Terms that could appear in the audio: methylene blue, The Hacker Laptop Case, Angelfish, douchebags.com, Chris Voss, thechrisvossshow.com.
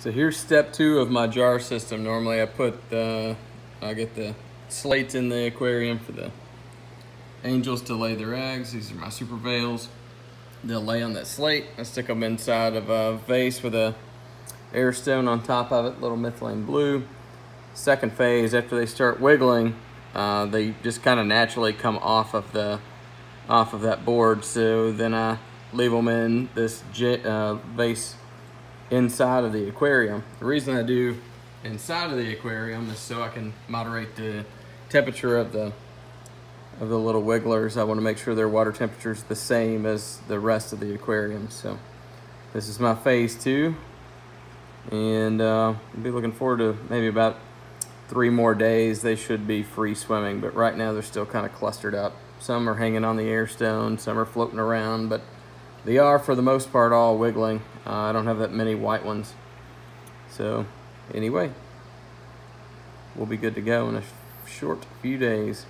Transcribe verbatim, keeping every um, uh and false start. So here's step two of my jar system. Normally I put the, I get the slates in the aquarium for the angels to lay their eggs. These are my super veils. They'll lay on that slate. I stick them inside of a vase with a air stone on top of it, little methylene blue. Second phase, after they start wiggling, uh, they just kind of naturally come off of the, off of that board. So then I leave them in this jet, uh, vase inside of the aquarium. The reason I do inside of the aquarium is so I can moderate the temperature of the of the little wigglers. I want to make sure their water temperature is the same as the rest of the aquarium. So this is my phase two, and uh, I'll be looking forward to maybe about three more days. They should be free swimming, but right now they're still kind of clustered up. Some are hanging on the air stone, some are floating around, but they are, for the most part, all wiggling. Uh, I don't have that many white ones. So anyway, we'll be good to go in a short few days.